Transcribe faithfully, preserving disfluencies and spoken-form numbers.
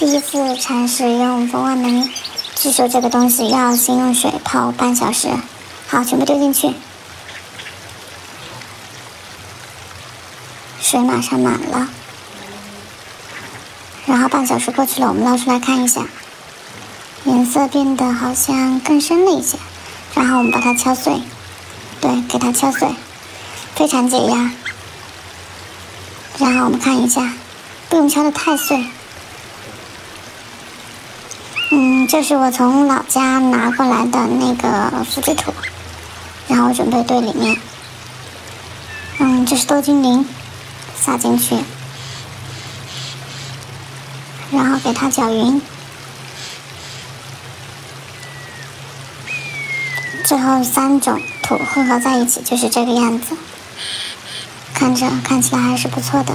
第一次铲屎用蜂窝煤制出这个东西，要先用水泡半小时。好，全部丢进去，水马上满了。然后半小时过去了，我们捞出来看一下，颜色变得好像更深了一些。然后我们把它敲碎，对，给它敲碎，非常解压。然后我们看一下，不用敲得太碎。 嗯，这是我从老家拿过来的那个复制土，然后准备堆里面。嗯，这是多菌灵，撒进去，然后给它搅匀，最后三种土混合在一起就是这个样子，看着看起来还是不错的。